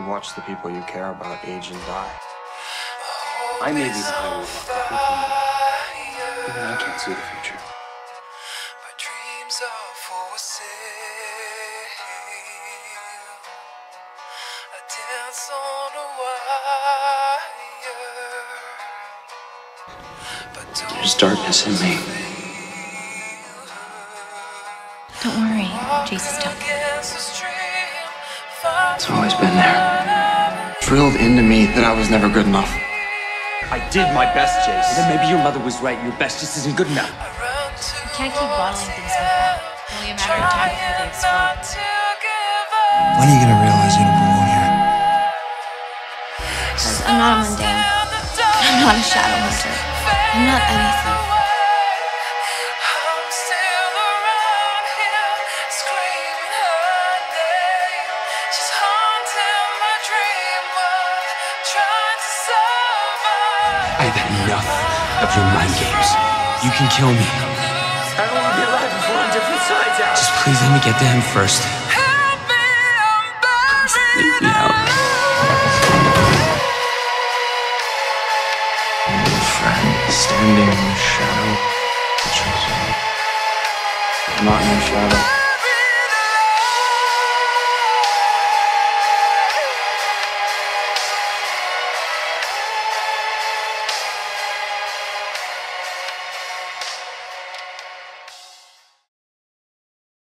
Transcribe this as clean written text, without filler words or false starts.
You watch the people you care about age and die. I may be the highway but even I can't see the future. My dreams are for sale. I dance on a wire. But don't there's darkness in me. Don't worry, Jace is done. It's always been there. Drilled into me that I was never good enough. I did my best, Jace. And then maybe your mother was right. Your best just isn't good enough. You can't keep bottling things like that. Only a matter of time before they explode. When are you gonna realize you don't belong here? I'm not a mundane. I'm not a shadow hunter. I'm not anything. I've had enough of your mind games. You can kill me. I don't want to be alive before I'm different sides out. Just please let me get to him first. Help me, I'm buried. Let me out. Your friend standing in the shadow. Not in the shadow.